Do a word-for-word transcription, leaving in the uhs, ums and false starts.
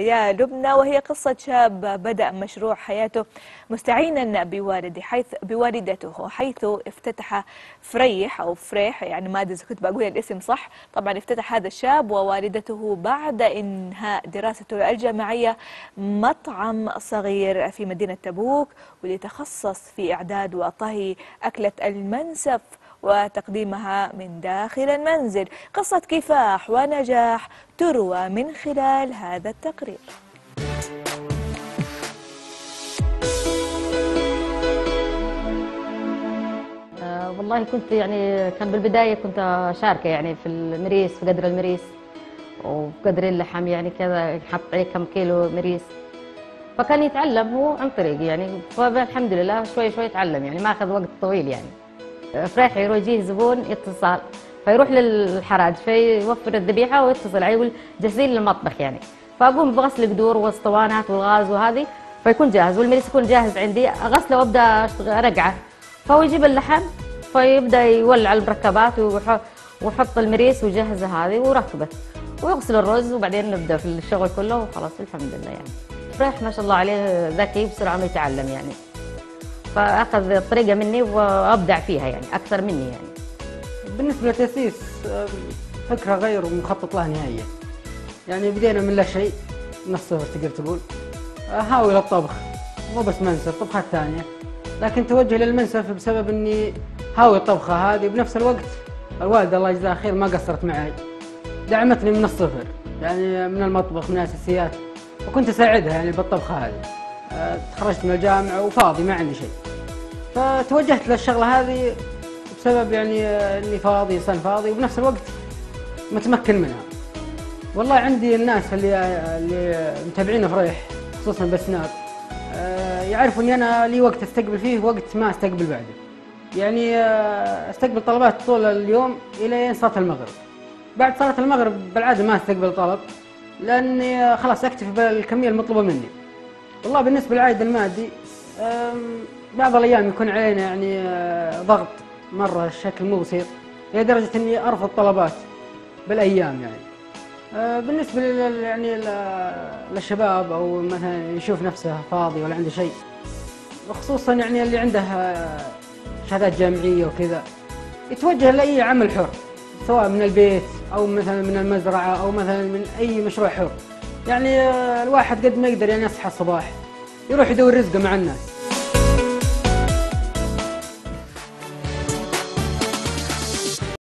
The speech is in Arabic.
يا لبنى، وهي قصة شاب بدأ مشروع حياته مستعينا بوالده حيث بوالدته حيث افتتح فريح أو فريح، يعني ما أدري إذا كنت بقول الاسم صح. طبعا افتتح هذا الشاب ووالدته بعد إنهاء دراسته الجامعية مطعم صغير في مدينة تبوك، وليتخصص في إعداد وطهي أكلة المنسف وتقديمها من داخل المنزل. قصة كفاح ونجاح تروى من خلال هذا التقرير. آه والله كنت يعني كان بالبداية كنت شاركة يعني في المريس، في قدر المريس وقدر اللحم، يعني كذا حطي كم كيلو مريس، فكان يتعلم هو عن طريقي يعني. فالحمد لله شوي شوي تعلم، يعني ما أخذ وقت طويل. يعني فريح يروح يجيه زبون اتصال، فيروح للحراج فيوفر الذبيحه ويتصل علي يقول جاهزين للمطبخ يعني، فاقوم بغسل قدور والاسطوانات والغاز وهذه، فيكون جاهز والمريس يكون جاهز عندي، اغسله وابدا رقعه. فهو يجيب اللحم فيبدا يولع المركبات ويحط المريس ويجهزه هذه وركبه، ويغسل الرز، وبعدين نبدا في الشغل كله وخلاص الحمد لله. يعني فريح ما شاء الله عليه ذكي، بسرعه ما يتعلم يعني، فأخذ الطريقة مني وأبدع فيها يعني أكثر مني يعني. بالنسبة لتأسيس فكرة غير مخطط لها نهائيا، يعني بدينا من لا شيء، من الصفر تقدر تقول. أحاول الطبخ مو بس منسف، طبخات ثانية، لكن توجه للمنسف بسبب إني هاوي الطبخة هذه. بنفس الوقت الوالدة الله يجزاها خير ما قصرت معي، دعمتني من الصفر يعني، من المطبخ من الأساسيات، وكنت أساعدها يعني بالطبخة هذه. تخرجت من الجامعة وفاضي ما عندي شيء، فتوجهت للشغلة هذه بسبب يعني اني فاضي، انسان فاضي، وبنفس الوقت متمكن منها. والله عندي الناس اللي اللي متابعين فريح خصوصا بالسناب يعرفوا اني انا لي وقت استقبل فيه وقت ما استقبل بعده، يعني استقبل طلبات طول اليوم الى صلاة المغرب. بعد صلاة المغرب بالعاده ما استقبل طلب، لاني خلاص اكتفي بالكمية المطلوبة مني. والله بالنسبة للعائد المادي بعض الأيام يكون علينا يعني ضغط مرة بشكل مو بسيط، إلى درجة إني أرفض طلبات بالأيام يعني. بالنسبة يعني للشباب أو مثلا يشوف نفسه فاضي ولا عنده شيء، خصوصا يعني اللي عنده شهادات جامعية وكذا، يتوجه لأي عمل حر، سواء من البيت أو مثلا من المزرعة أو مثلا من أي مشروع حر. يعني الواحد قد ما يقدر يعني يصحى الصباح يروح يدور رزقه مع الناس.